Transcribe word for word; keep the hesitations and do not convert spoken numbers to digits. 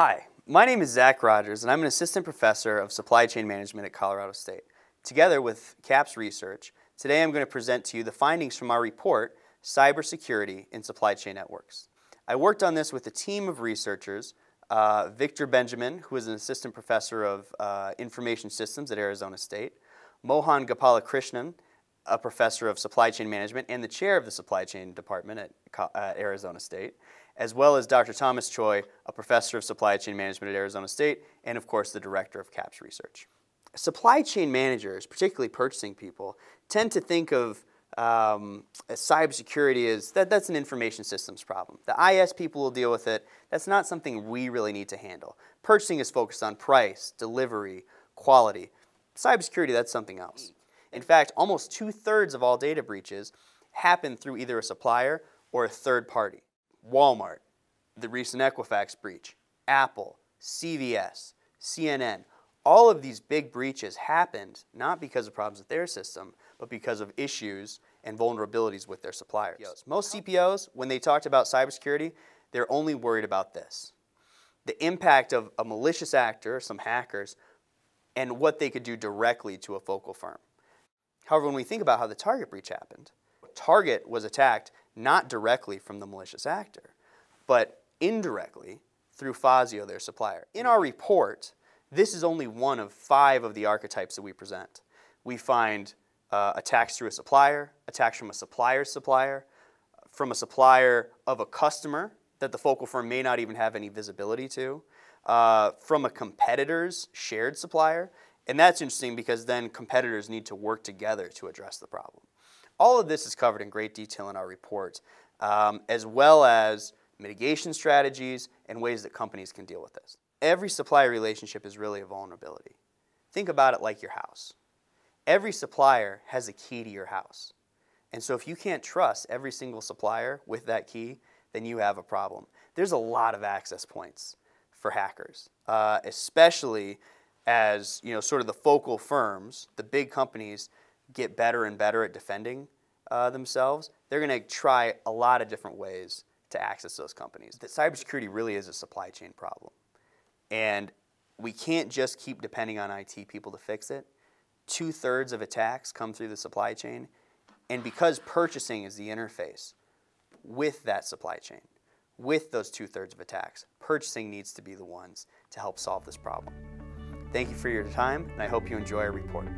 Hi, my name is Zach Rogers, and I'm an assistant professor of supply chain management at Colorado State. Together with CAPS Research, today I'm going to present to you the findings from our report, Cybersecurity in Supply Chain Networks. I worked on this with a team of researchers, uh, Victor Benjamin, who is an assistant professor of uh, information systems at Arizona State, Mohan Gopalakrishnan, a professor of supply chain management and the chair of the supply chain department at Co uh, Arizona State, as well as Doctor Thomas Choi, a professor of supply chain management at Arizona State, and of course the director of CAPS Research. Supply chain managers, particularly purchasing people, tend to think of um, as cybersecurity as that, that's an information systems problem. The I S people will deal with it. That's not something we really need to handle. Purchasing is focused on price, delivery, quality. Cybersecurity, that's something else. In fact, almost two-thirds of all data breaches happen through either a supplier or a third party. Walmart, the recent Equifax breach, Apple, C V S, C N N, all of these big breaches happened not because of problems with their system, but because of issues and vulnerabilities with their suppliers. Most C P Os, when they talked about cybersecurity, they're only worried about this: the impact of a malicious actor, some hackers, and what they could do directly to a focal firm. However, when we think about how the Target breach happened, Target was attacked not directly from the malicious actor, but indirectly through Fazio, their supplier. In our report, this is only one of five of the archetypes that we present. We find uh, attacks through a supplier, attacks from a supplier's supplier, from a supplier of a customer that the focal firm may not even have any visibility to, uh, from a competitor's shared supplier. And that's interesting because then competitors need to work together to address the problem. All of this is covered in great detail in our report, um, as well as mitigation strategies and ways that companies can deal with this. Every supplier relationship is really a vulnerability. Think about it like your house. Every supplier has a key to your house. And so if you can't trust every single supplier with that key, then you have a problem. There's a lot of access points for hackers, uh, especially as, you know, sort of the focal firms, the big companies, get better and better at defending uh, themselves. They're going to try a lot of different ways to access those companies. That cybersecurity really is a supply chain problem, and we can't just keep depending on I T people to fix it. Two-thirds of attacks come through the supply chain, and because purchasing is the interface with that supply chain, with those two-thirds of attacks, purchasing needs to be the ones to help solve this problem. Thank you for your time, and I hope you enjoy our report.